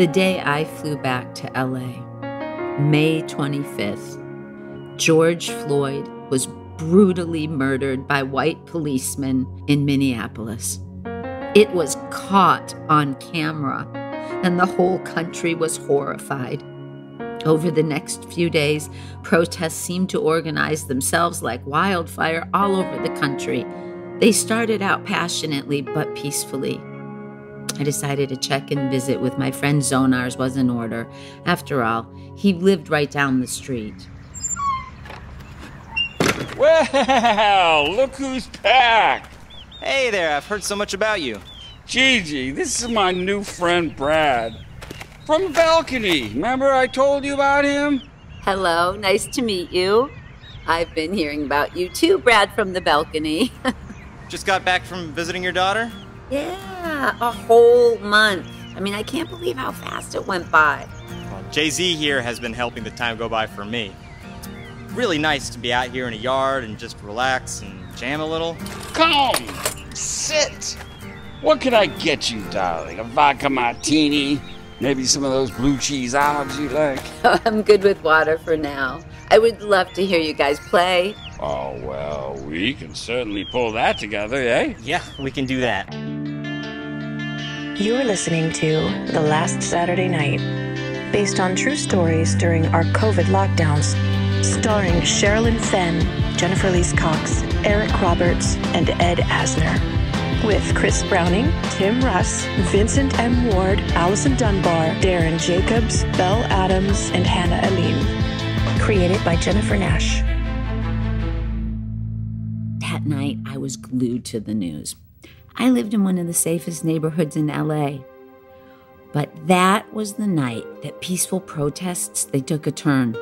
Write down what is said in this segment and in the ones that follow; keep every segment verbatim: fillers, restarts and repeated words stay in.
the day I flew back to L A, May twenty-fifth, George Floyd was brutally murdered by white policemen in Minneapolis. It was caught on camera, and the whole country was horrified. Over the next few days, protests seemed to organize themselves like wildfire all over the country. They started out passionately but peacefully. I decided a check-in visit with my friend Zonars was in order. After all, he lived right down the street. Well, look who's back! Hey there, I've heard so much about you. Gigi, this is my new friend Brad. From Balcony, remember I told you about him? Hello, nice to meet you. I've been hearing about you too, Brad from the Balcony. Just got back from visiting your daughter? Yeah, a whole month. I mean, I can't believe how fast it went by. Well, Jay-Z here has been helping the time go by for me. It's really nice to be out here in a yard and just relax and jam a little. Come, sit. What could I get you, darling? A vodka martini? Maybe some of those blue cheese olives you like? Oh, I'm good with water for now. I would love to hear you guys play. Oh, well, we can certainly pull that together, eh? Yeah, we can do that. You're listening to The Last Saturday Night, based on true stories during our COVID lockdowns, starring Sherilyn Fenn, Jennifer Elise Cox, Eric Roberts, and Ed Asner. With Chris Browning, Tim Russ, Vincent M. Ward, Allison Dunbar, Darren Jacobs, Belle Adams, and Hannah Aleen. Created by Jennifer Nash. That night, I was glued to the news. I lived in one of the safest neighborhoods in L A. But that was the night that peaceful protests, they took a turn.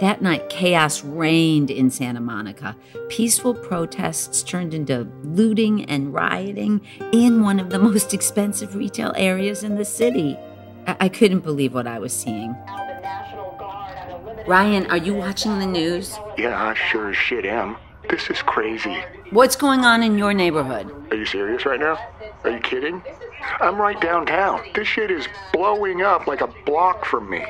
That night, chaos reigned in Santa Monica. Peaceful protests turned into looting and rioting in one of the most expensive retail areas in the city. I, I couldn't believe what I was seeing. Ryan, are you watching the news? Yeah, I sure as shit am. This is crazy. What's going on in your neighborhood? Are you serious right now? Are you kidding? I'm right downtown. This shit is blowing up like a block from me.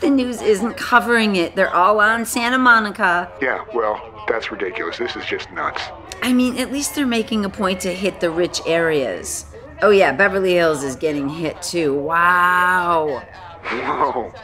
The news isn't covering it. They're all on Santa Monica. Yeah, well, that's ridiculous. This is just nuts. I mean, at least they're making a point to hit the rich areas. Oh yeah, Beverly Hills is getting hit too. Wow. Whoa.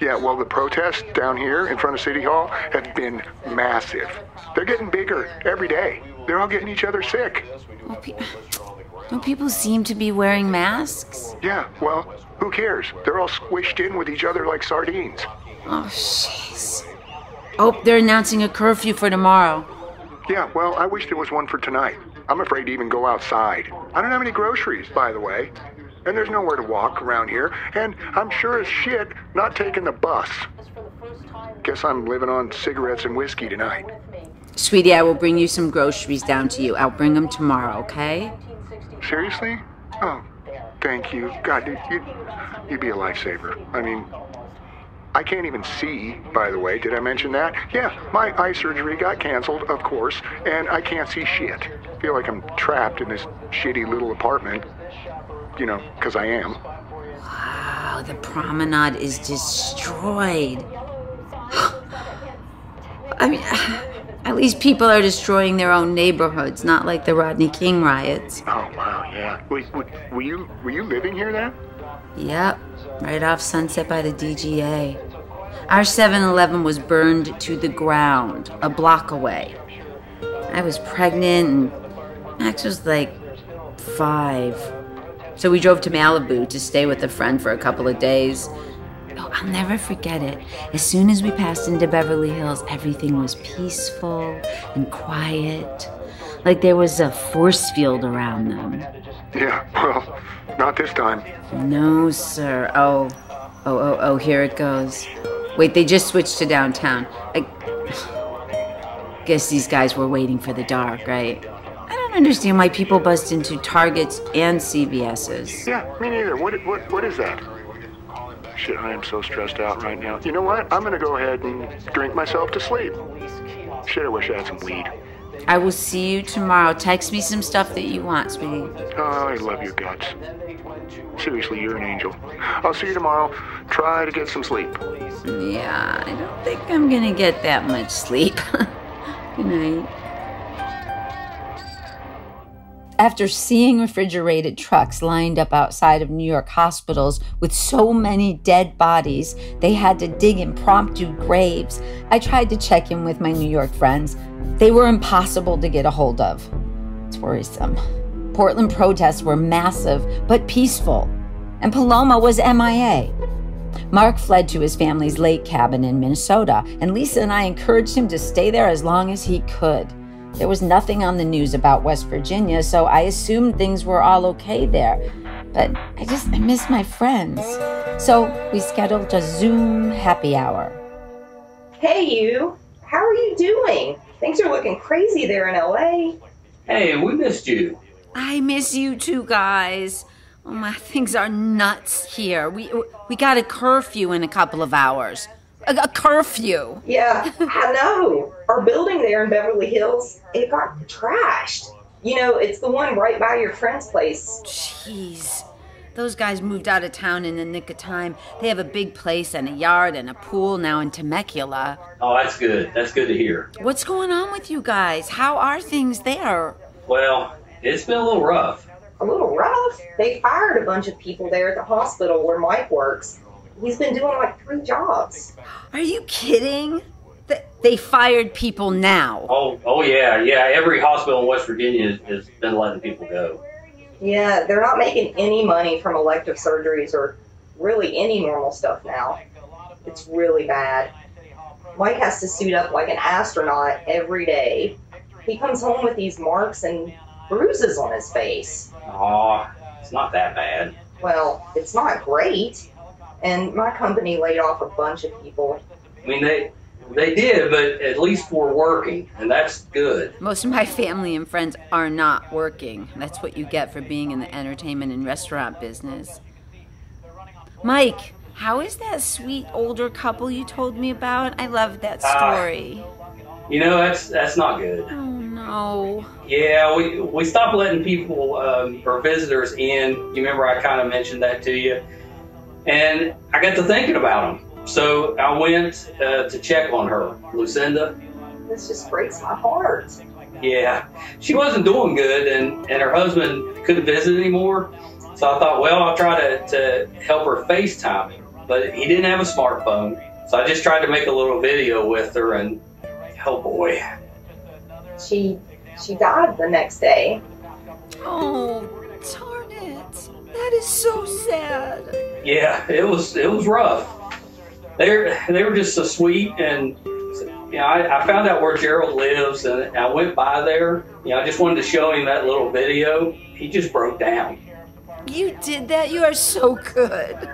Yeah, well, the protests down here in front of City Hall have been massive. They're getting bigger every day. They're all getting each other sick. Well, pe- don't people seem to be wearing masks? Yeah, well, who cares? They're all squished in with each other like sardines. Oh, jeez. Oh, they're announcing a curfew for tomorrow. Yeah, well, I wish there was one for tonight. I'm afraid to even go outside. I don't have any groceries, by the way. And there's nowhere to walk around here, and I'm sure as shit not taking the bus. Guess I'm living on cigarettes and whiskey tonight. Sweetie, I will bring you some groceries down to you. I'll bring them tomorrow, okay? Seriously? Oh, thank you. God, you'd, you'd be a lifesaver. I mean, I can't even see, by the way. Did I mention that? Yeah, my eye surgery got canceled, of course, and I can't see shit. I feel like I'm trapped in this shitty little apartment. You know, because I am. Wow, the promenade is destroyed. I mean, at least people are destroying their own neighborhoods, not like the Rodney King riots. Oh, wow, yeah. Wait, wait, were you were you living here then? Yep, right off Sunset by the D G A. Our seven eleven was burned to the ground, a block away. I was pregnant, and Max was like five. So we drove to Malibu to stay with a friend for a couple of days. Oh, I'll never forget it. As soon as we passed into Beverly Hills, everything was peaceful and quiet. Like there was a force field around them. Yeah, well, not this time. No, sir. Oh, oh, oh, oh, here it goes. Wait, they just switched to downtown. I guess these guys were waiting for the dark, right? I don't understand why people bust into Targets and C V S's. Yeah, me neither. What, what, what is that? Shit, I am so stressed out right now. You know what? I'm gonna go ahead and drink myself to sleep. Shit, I wish I had some weed. I will see you tomorrow. Text me some stuff that you want, sweetie. Oh, I love your guts. Seriously, you're an angel. I'll see you tomorrow. Try to get some sleep. Yeah, I don't think I'm gonna get that much sleep. Good night. After seeing refrigerated trucks lined up outside of New York hospitals with so many dead bodies, they had to dig impromptu graves. I tried to check in with my New York friends. They were impossible to get a hold of. It's worrisome. Portland protests were massive, but peaceful. And Paloma was M I A. Mark fled to his family's lake cabin in Minnesota, and Lisa and I encouraged him to stay there as long as he could. There was nothing on the news about West Virginia, so I assumed things were all okay there. But I just I miss my friends. So we scheduled a Zoom happy hour. Hey, you. How are you doing? Things are looking crazy there in L A. Hey, we missed you. I miss you too, guys. Oh my, things are nuts here. We we got a curfew in a couple of hours. A, a curfew. Yeah, I know. Our building there in Beverly Hills, it got trashed. You know, it's the one right by your friend's place. Jeez. Those guys moved out of town in the nick of time. They have a big place and a yard and a pool now in Temecula. Oh, that's good. That's good to hear. What's going on with you guys? How are things there? Well, it's been a little rough. A little rough? They fired a bunch of people there at the hospital where Mike works. He's been doing like three jobs. Are you kidding? They fired people now. Oh, oh yeah, yeah. Every hospital in West Virginia has been letting people go. Yeah, they're not making any money from elective surgeries or really any normal stuff now. It's really bad. Mike has to suit up like an astronaut every day. He comes home with these marks and bruises on his face. Aw, it's not that bad. Well, it's not great. And my company laid off a bunch of people. I mean, they they did, but at least we're working, and that's good. Most of my family and friends are not working. That's what you get for being in the entertainment and restaurant business. Mike, how is that sweet older couple you told me about? I love that story. Uh, you know, that's that's not good. Oh, no. Yeah, we, we stopped letting people um, or visitors in. You remember I kind of mentioned that to you? And I got to thinking about him. So I went uh, to check on her, Lucinda. This just breaks my heart. Yeah, she wasn't doing good, and, and her husband couldn't visit anymore. So I thought, well, I'll try to, to help her FaceTime him. But he didn't have a smartphone. So I just tried to make a little video with her, and oh boy. She, she died the next day. Oh, darn it. That is so sad. Yeah, it was it was rough. They they were just so sweet, and you know, I, I found out where Gerald lives, and I went by there. You know, I just wanted to show him that little video. He just broke down. You did that? You are so good,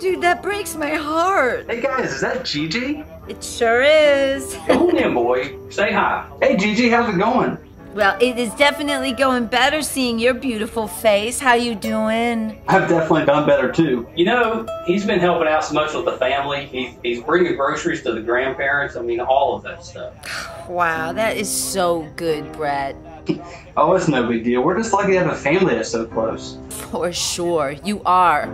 dude. That breaks my heart. Hey guys, is that Gigi? It sure is. Go on in, boy. Say hi. Hey Gigi, how's it going? Well, it is definitely going better seeing your beautiful face. How you doing? I've definitely done better, too. You know, he's been helping out so much with the family. He's, he's bringing groceries to the grandparents. I mean, all of that stuff. Wow, that is so good, Brett. Oh, it's no big deal. We're just lucky to have a family that's so close. For sure. You are.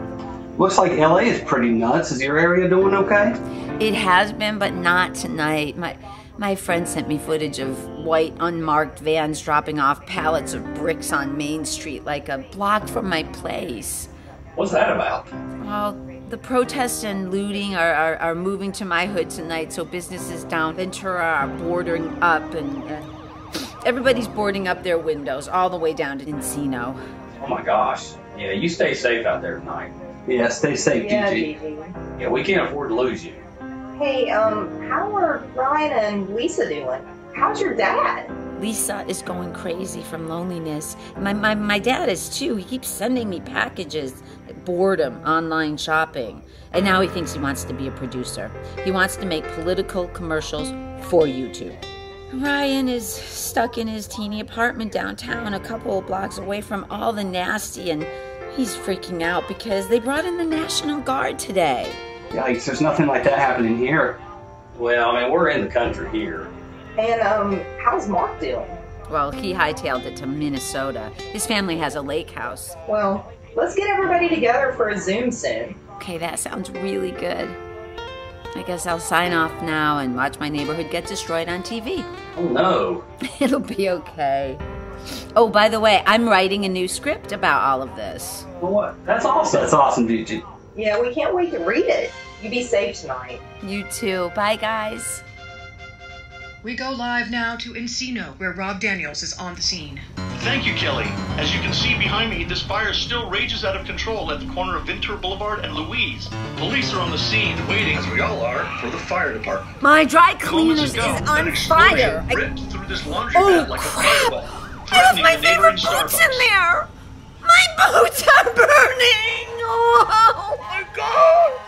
Looks like L A is pretty nuts. Is your area doing okay? It has been, but not tonight. My... My friend sent me footage of white, unmarked vans dropping off pallets of bricks on Main Street, like a block from my place. What's that about? Well, the protests and looting are, are, are moving to my hood tonight, so businesses down Ventura are bordering up, and uh, everybody's boarding up their windows all the way down to Encino. Oh my gosh. Yeah, you stay safe out there tonight. Yeah, stay safe, yeah, Gigi. Gigi. Yeah, we can't afford to lose you. Hey, um, how are Ryan and Lisa doing? How's your dad? Lisa is going crazy from loneliness. My, my, my dad is too. He keeps sending me packages, boredom, online shopping. And now he thinks he wants to be a producer. He wants to make political commercials for YouTube. Ryan is stuck in his teeny apartment downtown, a couple of blocks away from all the nasty, and he's freaking out because they brought in the National Guard today. Yikes, there's nothing like that happening here. Well, I mean, we're in the country here. And, um, how's Mark doing? Well, he hightailed it to Minnesota. His family has a lake house. Well, let's get everybody together for a Zoom soon. Okay, that sounds really good. I guess I'll sign off now and watch my neighborhood get destroyed on T V. Oh, no. It'll be okay. Oh, by the way, I'm writing a new script about all of this. Well, what? That's awesome. That's awesome, Gigi. Yeah, we can't wait to read it. You be safe tonight. You too. Bye, guys. We go live now to Encino, where Rob Daniels is on the scene. Thank you, Kelly. As you can see behind me, this fire still rages out of control at the corner of Ventura Boulevard and Louise. Police are on the scene, waiting, as we all are, for the fire department. My dry cleaners ago, is on fire. I... ripped through this laundry oh, like crap! A I left my favorite boots Starbucks. In there! My boots are burning! Oh, my God!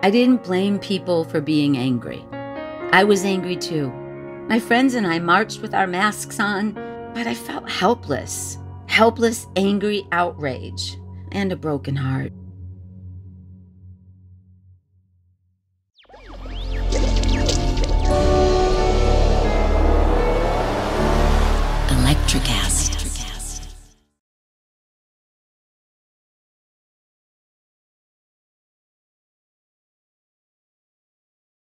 I didn't blame people for being angry. I was angry too. My friends and I marched with our masks on, but I felt helpless. Helpless, angry outrage, and a broken heart. Electric Hour.